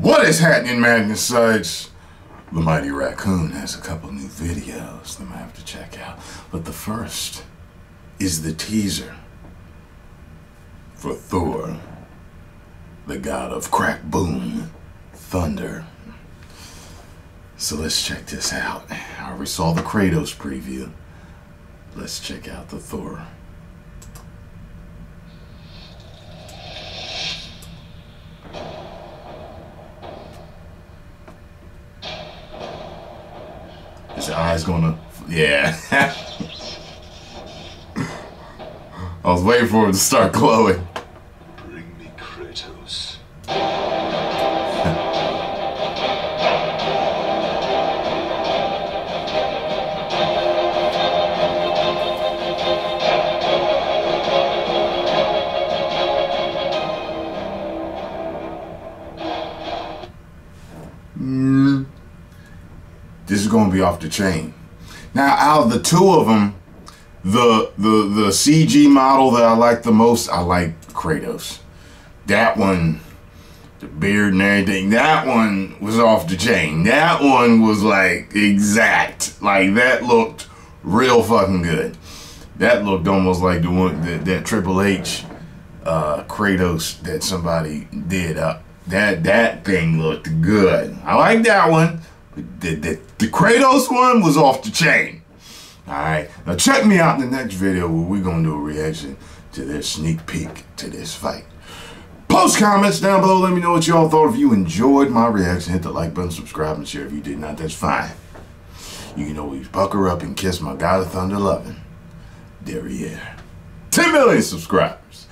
What is happening, Magnus Sides? The Mighty Raccoon has a couple new videos that I have to check out. But the first is the teaser for Thor, the god of crack, boom, thunder. So let's check this out. I already saw the Kratos preview. Let's check out the Thor. His eyes gonna, yeah. I was waiting for him to start glowing. Bring me Kratos. This is going to be off the chain. Now, out of the two of them, the CG model that I like the most, I like Kratos. That one, the beard and everything, that one was off the chain. That one was like exact. Like that looked real fucking good. That looked almost like the one that Triple H Kratos that somebody did up. That thing looked good. I like that one. The Kratos one was off the chain. Alright, now check me out in the next video where we're going to do a reaction to this sneak peek to this fight. Post comments down below. Let me know what y'all thought. If you enjoyed my reaction, hit the like button, subscribe, and share. If you did not, that's fine. You can always buckle up and kiss my God of Thunder loving derriere. 10 million subscribers.